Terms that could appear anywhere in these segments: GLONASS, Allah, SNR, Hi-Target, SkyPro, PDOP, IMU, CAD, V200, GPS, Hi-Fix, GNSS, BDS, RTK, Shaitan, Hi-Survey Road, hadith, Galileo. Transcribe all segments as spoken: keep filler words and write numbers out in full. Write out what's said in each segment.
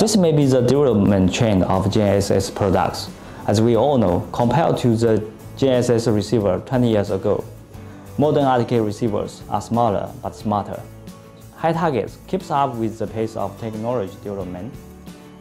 This may be the development trend of G N S S products. As we all know, compared to the G N S S receiver twenty years ago, modern R T K receivers are smaller but smarter. Hi-Target keeps up with the pace of technology development,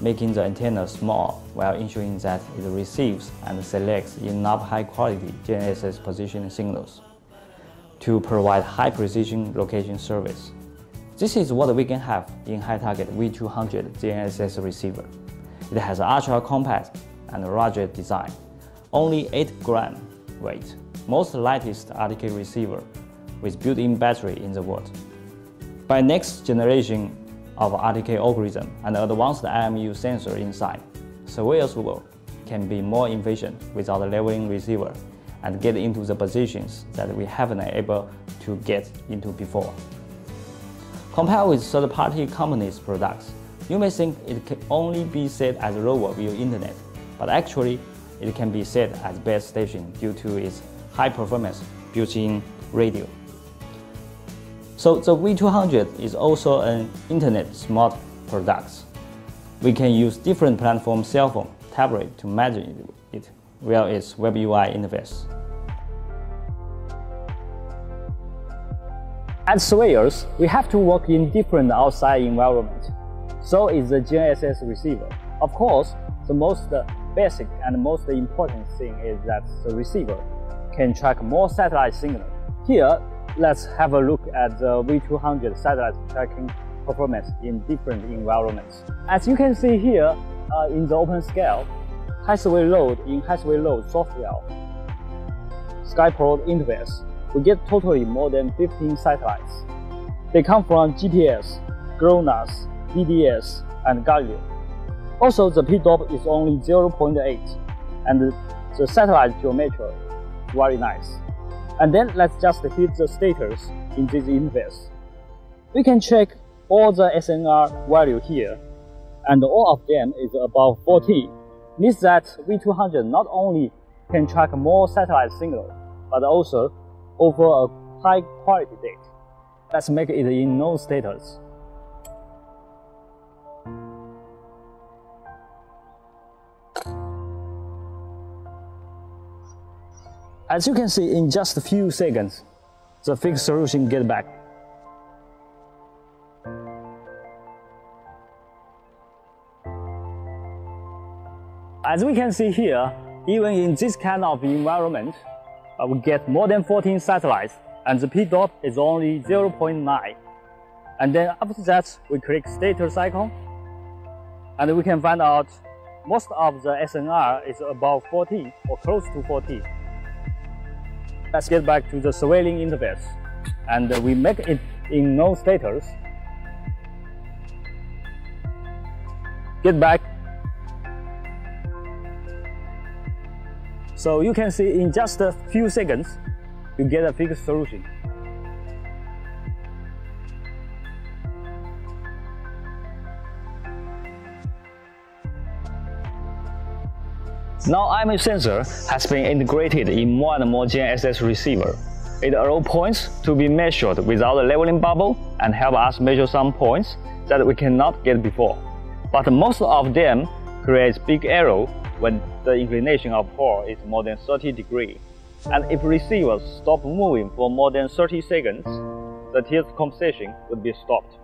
making the antenna small while ensuring that it receives and selects enough high-quality G N S S positioning signals to provide high-precision location service. This is what we can have in Hi-Target V two hundred G N S S receiver. It has an ultra-compact and rugged design, only eight gram weight, most lightest R T K receiver with built-in battery in the world. By next generation of R T K algorithm and advanced I M U sensor inside, surveyors will can be more efficient without leveling receiver and get into the positions that we haven't been able to get into before. Compared with third-party companies' products, you may think it can only be set as rover via internet, but actually it can be set as base station due to its high performance built-in radio. So the V two hundred is also an internet smart product. We can use different platform cell phone, tablet to measure it via its web U I interface. As surveyors, we have to work in different outside environments. So is the G N S S receiver. Of course, the most basic and most important thing is that the receiver can track more satellite signals. Here, let's have a look at the V two hundred satellite tracking performance in different environments. As you can see here, uh, in the open scale, Hi-Survey Road in Hi-Survey Road software, SkyPro interface, we get totally more than fifteen satellites. They come from G P S, GLONASS, B D S, and Galileo. Also, the P D O P is only zero point eight, and the satellite geometry is very nice. And then let's just hit the status in this interface. We can check all the S N R value here, and all of them is above forty. Means that V two hundred not only can track more satellite signals, but also offer a high quality data. Let's make it in no status. As you can see, in just a few seconds, the fixed solution gets back. As we can see here, even in this kind of environment, we get more than fourteen satellites, and the P D O P is only zero point nine. And then after that, we click status icon, and we can find out most of the S N R is above forty or close to forty. Let's get back to the surveilling interface, and we make it in no status. Get back. So you can see in just a few seconds, you get a fixed solution. Now I M U sensor has been integrated in more and more G N S S receiver. It allows points to be measured without a leveling bubble and help us measure some points that we cannot get before. But most of them creates big error when the inclination of pole is more than thirty degrees. And if receivers stop moving for more than thirty seconds, the tilt compensation would be stopped.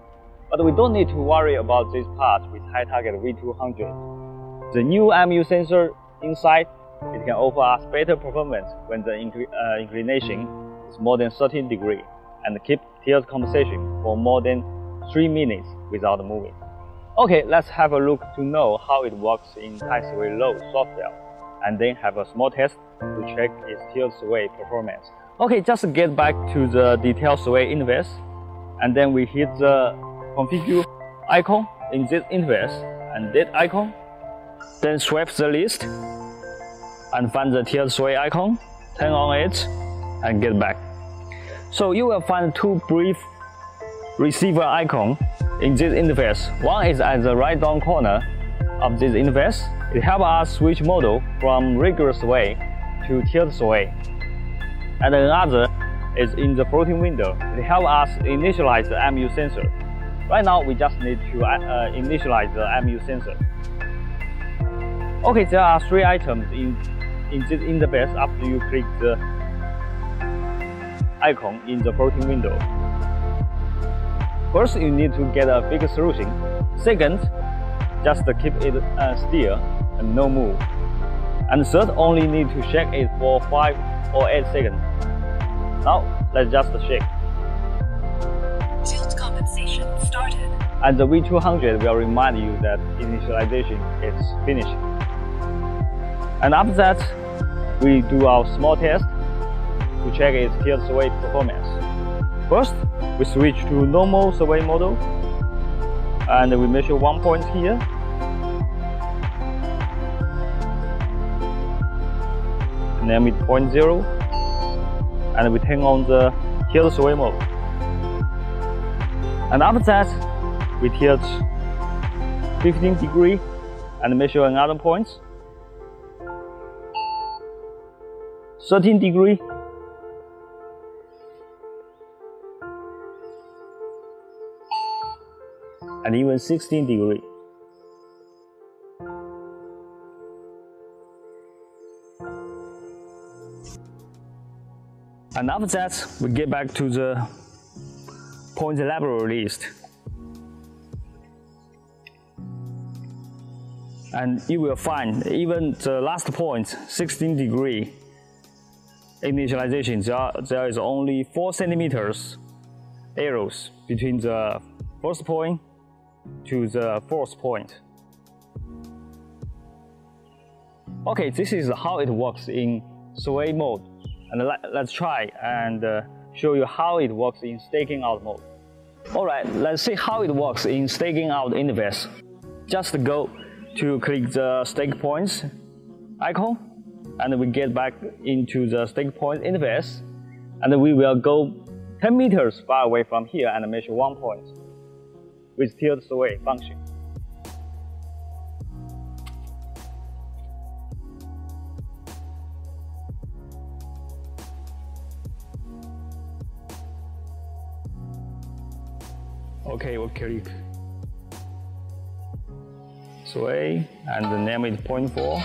But we don't need to worry about this part with Hi-Target V two hundred. The new I M U sensor inside, it can offer us better performance when the incl uh, inclination is more than thirty degrees and keep tilt compensation for more than three minutes without moving. Okay, let's have a look to know how it works in Hi-Survey Road software, and then have a small test to check its tilt survey performance. Okay, just get back to the detail survey interface, and then we hit the configure icon in this interface and that icon. Then swipe the list and find the tilt survey icon, turn on it, and get back. So you will find two brief receiver icons in this interface. One is at the right down corner of this interface. It helps us switch model from regular survey to tilt survey. And another is in the floating window. It helps us initialize the I M U sensor. Right now, we just need to uh, initialize the I M U sensor. Okay, there are three items in in this interface after you click the icon in the floating window. First, you need to get a big solution. Second, just keep it uh, still and no move. And third, only need to shake it for five or eight seconds. Now, let's just shake. Tilt compensation started. And the V two hundred will remind you that initialization is finished. And after that, we do our small test to check its tilt survey performance. First, we switch to normal survey model, and we measure one point here. Name it point zero, and we turn on the tilt survey mode. And after that, we tilt fifteen degrees and measure another point, thirteen degrees, and even sixteen degrees. And after that, we get back to the point library list. And you will find even the last point, sixteen degree initialization, there, there is only four centimeters arrows between the first point to the fourth point. Okay, this is how it works in survey mode. And let's try and uh, show you how it works in staking out mode. Alright, let's see how it works in staking out interface. Just go to click the stake points icon, and we get back into the stake point interface, and we will go ten meters far away from here and measure one point with tilt survey function. Okay, we'll click survey and the name is point four.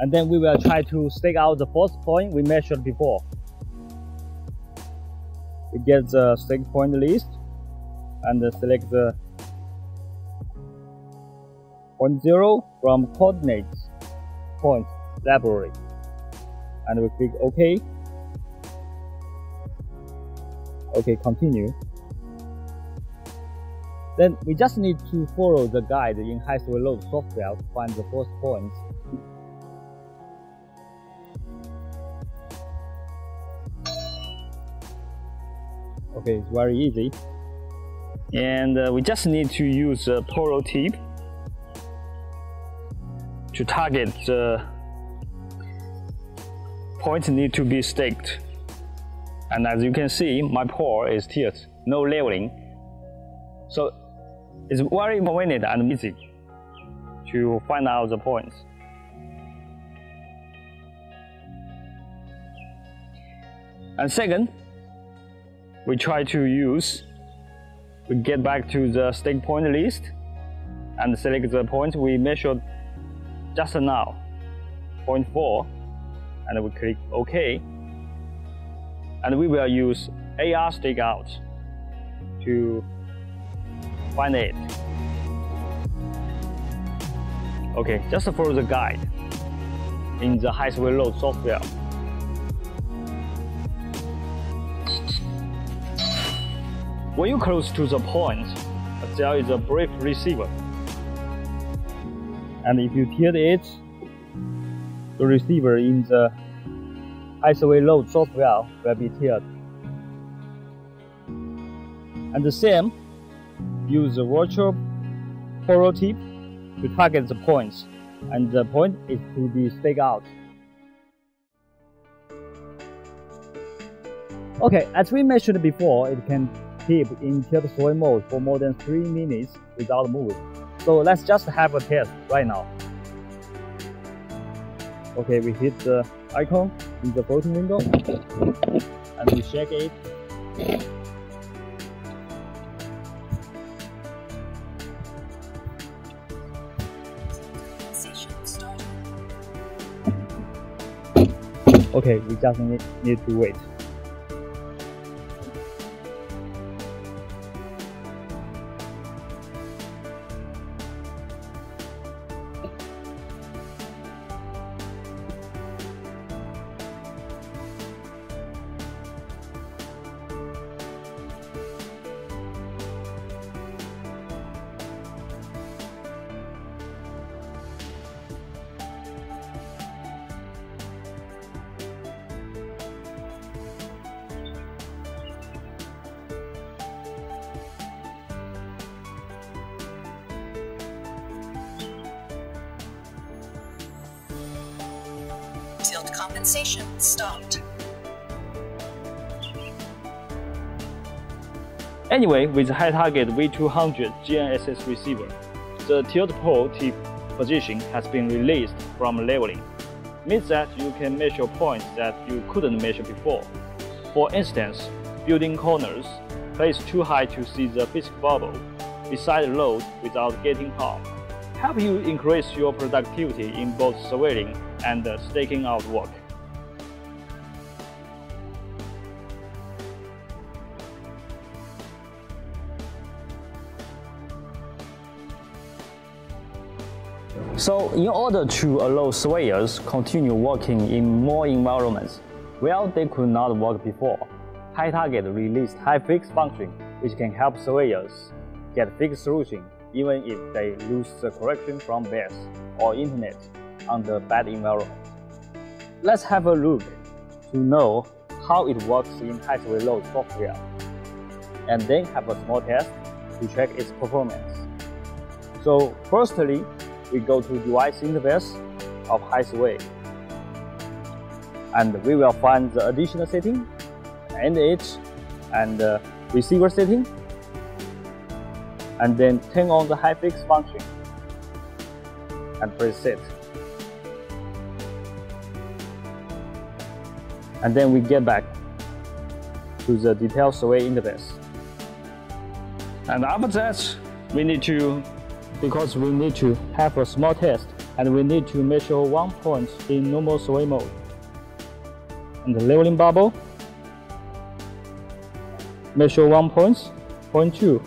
And then we will try to stake out the fourth point we measured before. We get the stake point list and select the point zero from coordinates point library, and we click OK. OK, continue. Then we just need to follow the guide in Hi-Survey Road software to find the first point. Okay, it's very easy. And uh, we just need to use a polo tip to target the point need to be staked. And as you can see, my pole is tilted, no leveling. So it's very convenient and easy to find out the points. And second, we try to use, we get back to the stake point list and select the point we measured just now, point four, and we click OK. And we will use A R stake out to find it. Okay, just follow the guide in the Hi-Survey Road software. When you close to the point, there is a brief receiver. And if you tilt it, the receiver in the Hi-Survey Road software will be tilted. And the same, use the virtual polo tip to target the points, and the point is to be staked out. Okay, as we mentioned before, it can keep in tilt survey mode for more than three minutes without moving. So let's just have a test right now. Okay, we hit the icon in the floating window. and we check it. Okay, we just need, need to wait. Tilt compensation stopped. Anyway, with high target V two hundred G N S S receiver, the tilt pole tip position has been released from leveling. Means that you can measure points that you couldn't measure before. For instance, building corners, placed too high to see the basic bubble, beside the road without getting harm. Help you increase your productivity in both surveying and staking out work. So, in order to allow surveyors continue working in more environments where they could not work before, Hi-Target released Hi-Fix function, which can help surveyors get fixed solution, even if they lose the correction from B D S or internet under bad environment. Let's have a look to know how it works in Hi-Survey Road software, and then have a small test to check its performance. So firstly, we go to device interface of Hi-Survey, and we will find the additional setting, end age, and uh, receiver setting, and then turn on the Hi-Fix function and press set. And then we get back to the detailed survey interface. And after that, we need to, because we need to have a small test, and we need to measure one point in normal survey mode. And the leveling bubble, measure one point, point two.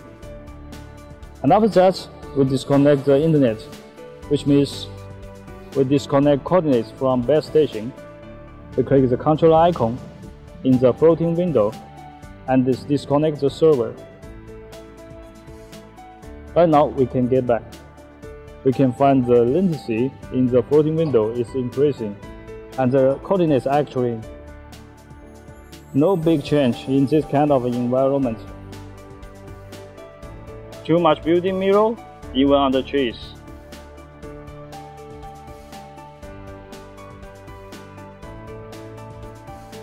And after that, we disconnect the internet, which means we disconnect coordinates from base station. We click the control icon in the floating window and disconnect the server. Right now, we can get back. We can find the latency in the floating window is increasing, and the coordinates actually no big change in this kind of environment. Too much building mirror, even on the trees.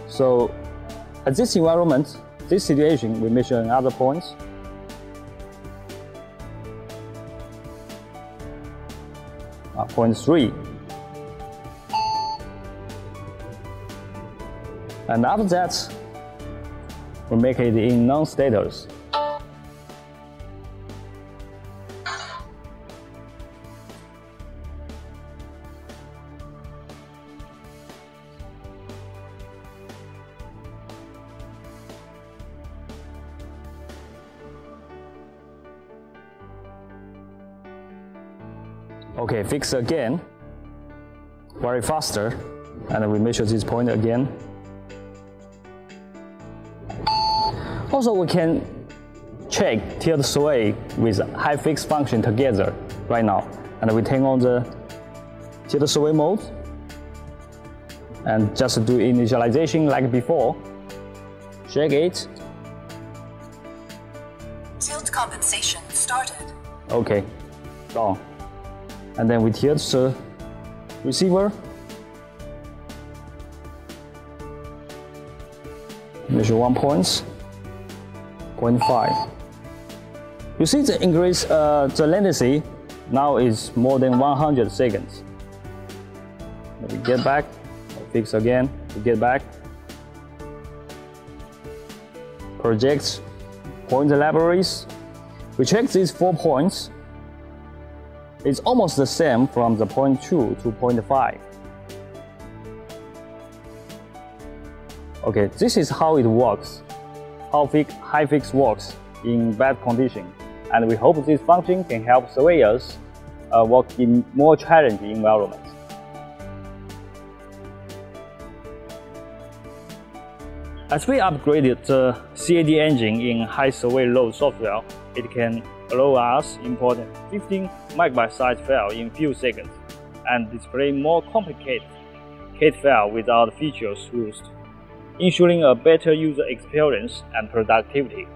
So, at this environment, this situation, we measure another point. Uh, point three. And after that, we make it in non-status. Okay, fix again, very faster, and we measure this point again. Also, we can check tilt survey with Hi-Fix function together right now, and we turn on the tilt survey mode, and just do initialization like before. Check it. Tilt compensation started. Okay, done. And then we tilt the receiver, measure one point, point five. You see the increase, uh, the latency now is more than one hundred seconds. We get back, fix again, we get back. projects, point libraries. We check these four points. It's almost the same from the point two to point five. Okay, this is how it works, how HiFix works in bad condition, and we hope this function can help surveyors uh, work in more challenging environments. As we upgraded the C A D engine in Hi-Survey Road software, it can allow us importing fifteen megabyte size file in few seconds and display more complicated C A D file without features used, ensuring a better user experience and productivity.